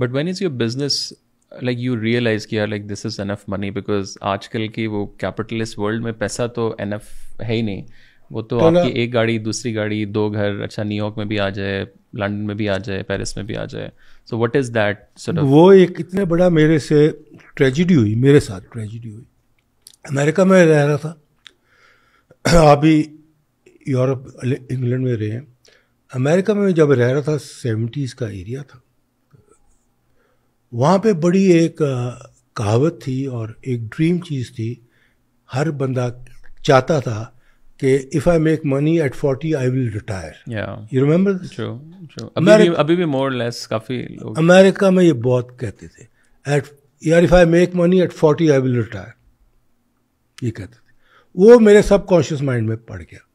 But when is your business like you realise किया like this is enough money, because आजकल की वो capitalist world में पैसा तो एनफ है ही नहीं. वो तो आपकी एक गाड़ी, दूसरी गाड़ी, दो घर. अच्छा, न्यूयॉर्क में भी आ जाए, लंदन में भी आ जाए, पेरिस में भी आ जाए. So what is that sort of? वो एक इतने बड़ा मेरे से ट्रेजिडी हुई, मेरे साथ ट्रेजिडी हुई. अमेरिका में रह रहा था, अभी यूरोप इंग्लैंड में रहे हैं. अमेरिका में जब रह रहा था 70s का एरिया था, वहाँ पे बड़ी एक कहावत थी और एक ड्रीम चीज़ थी. हर बंदा चाहता था कि if I make money at 40 I will retire. You remember this? अभी भी मोर लेस काफ़ी लोग अमेरिका में ये बहुत कहते थे, एट यार if I make money at 40 I will retire, ये कहते थे. वो मेरे सब कॉन्शियस माइंड में पड़ गया.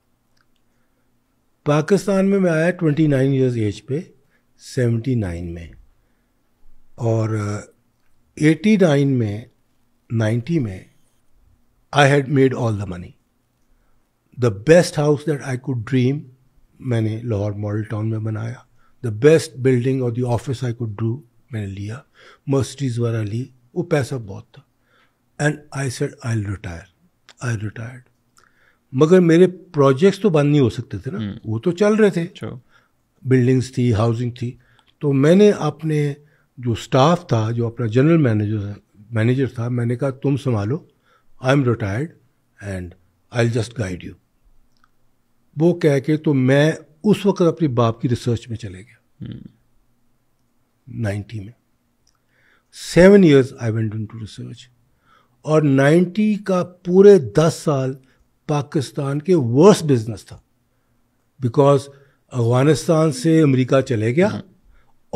पाकिस्तान में मैं आया 29 ईयर्स एज पे 79 में, और 89 में 90 में I had made all the money. The best house that I could dream मैंने लाहौर मॉडल टाउन में बनाया. द बेस्ट बिल्डिंग और the office I could do मैंने लिया. मर्सिडीज़ वगैरह ली. वो पैसा बहुत था. And I said I will retire. I retired. मगर मेरे प्रोजेक्ट्स तो बंद नहीं हो सकते थे ना. वो तो चल रहे थे. बिल्डिंग्स थी, हाउसिंग थी. तो मैंने अपने जो स्टाफ था, जो अपना जनरल मैनेजर था, मैंने कहा तुम संभालो, I am retired and I will just guide you. वो कह के तो मैं उस वक्त अपने बाप की रिसर्च में चले गया 90 में. 7 years I went in to research. और 90 का पूरे 10 साल पाकिस्तान के वर्स्ट बिजनेस था, बिकॉज अफगानिस्तान से अमेरिका चले गया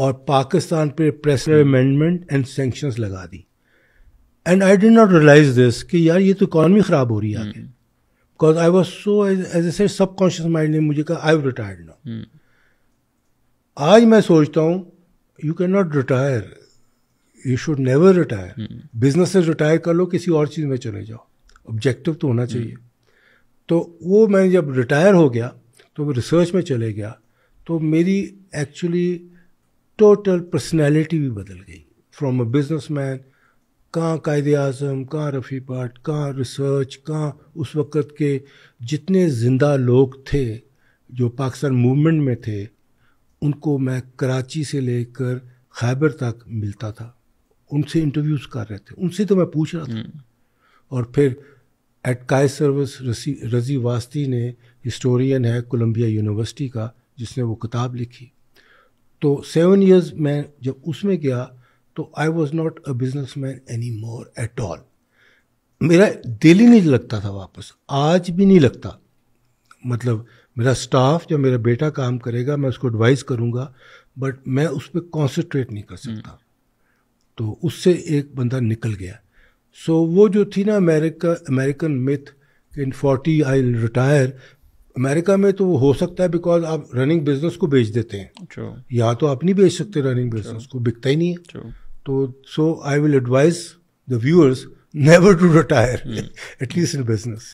और पाकिस्तान पे प्रेस अमेंडमेंट एंड सैंक्शंस लगा दी. And I did not realise this कि यार ये तो इकॉनमी ख़राब हो रही है आगे. Because I was so as a से सबकॉन्शियस माइंड ने मुझे कहा आई रिटायर्ड नाउ. आज मैं सोचता हूँ you can not retire, you should never retire. Business से रिटायर कर लो, किसी और चीज़ में चले जाओ. ऑब्जेक्टिव तो होना चाहिए. तो वो मैं जब रिटायर हो गया तो रिसर्च में चले गया. तो मेरी एक्चुअली टोटल पर्सनैलिटी भी बदल गई. फ्रॉम अ बिजनेस मैन, कहाँ कायदे आज़म, कहाँ रफ़ी पाट, कहाँ रिसर्च, कहाँ उस वक़्त के जितने ज़िंदा लोग थे जो पाकिस्तान मूवमेंट में थे, उनको मैं कराची से लेकर खैबर तक मिलता था. उनसे इंटरव्यूज़ कर रहे थे, उनसे तो मैं पूछ रहा था. और फिर एट काय सर्विस रज़ी वास्ती ने, हिस्टोरियन है कोलंबिया यूनिवर्सिटी का, जिसने वो किताब लिखी. तो 7 years मैं जब उसमें गया तो I was not a business man any more at all. मेरा दिल ही नहीं लगता था वापस, आज भी नहीं लगता. मतलब मेरा स्टाफ, जब मेरा बेटा काम करेगा मैं उसको एडवाइस करूँगा, बट मैं उस पर कॉन्सनट्रेट नहीं कर सकता. तो उससे एक बंदा निकल गया. सो वो जो थी ना American myth in 40 I will retire, America में तो वो हो सकता है बिकॉज आप रनिंग बिजनेस को बेच देते हैं. यहाँ तो आप नहीं बेच सकते रनिंग बिजनेस को, बिकता ही नहीं है. तो so I will advise the viewers never to retire, at least in business.